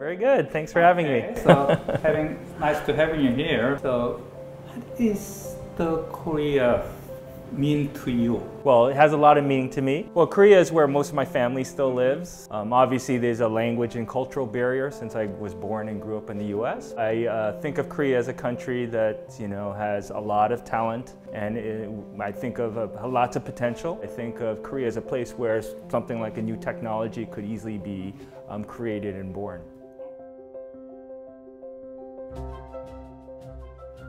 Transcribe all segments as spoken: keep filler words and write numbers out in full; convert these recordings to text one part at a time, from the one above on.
Very good. Thanks for having okay, me. So, having nice to having you here. So, what is the Korea mean to you? Well, it has a lot of meaning to me. Well, Korea is where most of my family still lives. Um, obviously, there's a language and cultural barrier since I was born and grew up in the U S. I uh, think of Korea as a country that, you know, has a lot of talent, and it, I think of uh, lots of potential. I think of Korea as a place where something like a new technology could easily be um, created and born.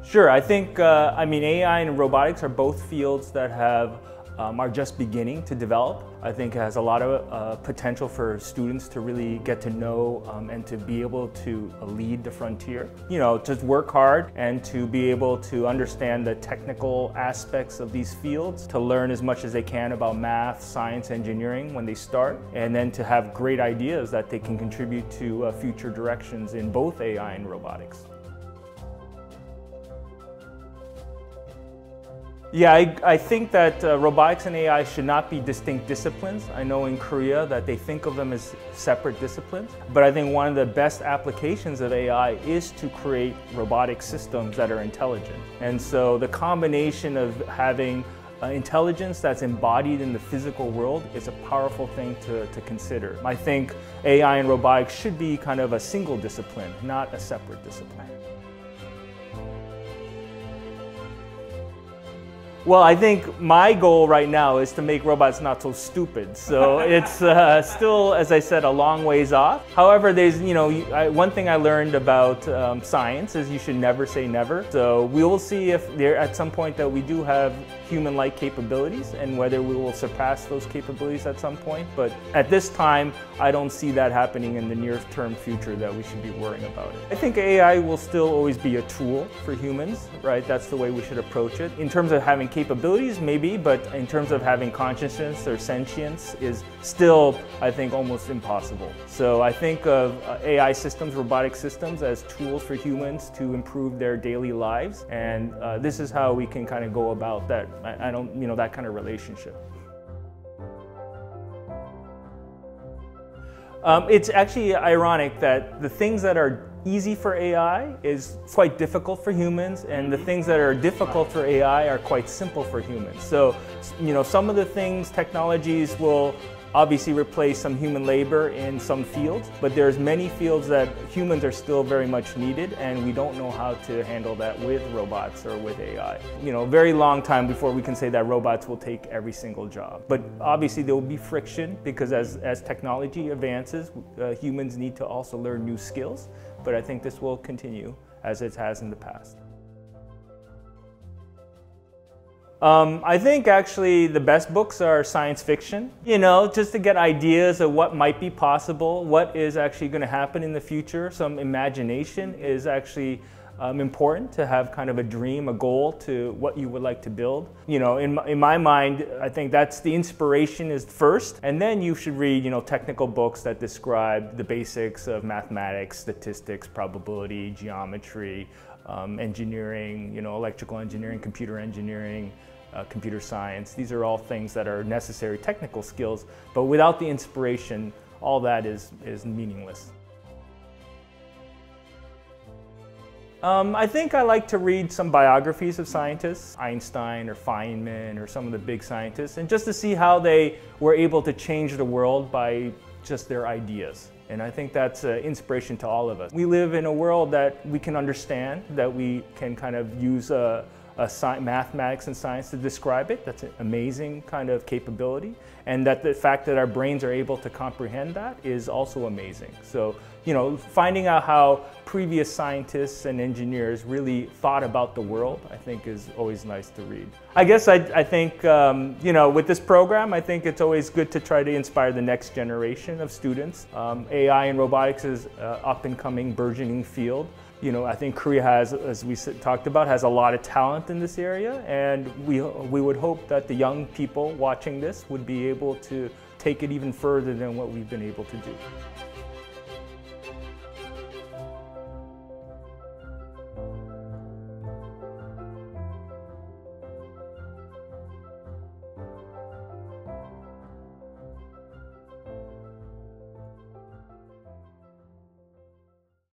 Sure, I think, uh, I mean, A I and robotics are both fields that have, um, are just beginning to develop. I think it has a lot of uh, potential for students to really get to know um, and to be able to lead the frontier. You know, to work hard and to be able to understand the technical aspects of these fields, to learn as much as they can about math, science, engineering when they start, and then to have great ideas that they can contribute to uh, future directions in both A I and robotics. Yeah, I, I think that uh, robotics and A I should not be distinct disciplines. I know in Korea that they think of them as separate disciplines, but I think one of the best applications of A I is to create robotic systems that are intelligent. And so the combination of having Uh, intelligence that's embodied in the physical world is a powerful thing to, to consider. I think A I and robotics should be kind of a single discipline, not a separate discipline. Well, I think my goal right now is to make robots not so stupid. So it's uh, still, as I said, a long ways off. However, there's, you know, I, one thing I learned about um, science is you should never say never. So we will see if there at some point that we do have human-like capabilities and whether we will surpass those capabilities at some point. But at this time, I don't see that happening in the near-term future that we should be worrying about it. I think A I will still always be a tool for humans, right? That's the way we should approach it. In terms of having capabilities, maybe, but in terms of having consciousness or sentience is still, I think, almost impossible. So I think of A I systems, robotic systems, as tools for humans to improve their daily lives, and uh, this is how we can kind of go about that. I, I don't, you know, that kind of relationship. Um, it's actually ironic that the things that are easy for A I is quite difficult for humans, and the things that are difficult for A I are quite simple for humans. So, you know, some of the things, technologies will obviously replace some human labor in some fields, but there's many fields that humans are still very much needed, and we don't know how to handle that with robots or with A I. You know, very long time before we can say that robots will take every single job. But obviously there will be friction because as, as technology advances, uh, humans need to also learn new skills. But I think this will continue as it has in the past. Um, I think actually the best books are science fiction, you know, just to get ideas of what might be possible, what is actually going to happen in the future. Some imagination is actually um, important to have kind of a dream, a goal to what you would like to build. You know, in my, in my mind, I think that's the inspiration is first, and then you should read, you know, technical books that describe the basics of mathematics, statistics, probability, geometry, um, engineering, you know, electrical engineering, computer engineering, Uh, computer science. These are all things that are necessary technical skills, but without the inspiration, all that is, is meaningless. Um, I think I like to read some biographies of scientists, Einstein or Feynman or some of the big scientists, and just to see how they were able to change the world by just their ideas. And I think that's uh, inspiration to all of us. We live in a world that we can understand, that we can kind of use a Uh, science, mathematics and science to describe it. That's an amazing kind of capability, and that the fact that our brains are able to comprehend that is also amazing. So, you know, finding out how previous scientists and engineers really thought about the world, I think is always nice to read. I guess I, I think, um, you know, with this program, I think it's always good to try to inspire the next generation of students. Um, A I and robotics is an uh, up-and-coming, burgeoning field. You know, I think Korea has, as we talked about, has a lot of talent in this area, and we, we would hope that the young people watching this would be able to take it even further than what we've been able to do.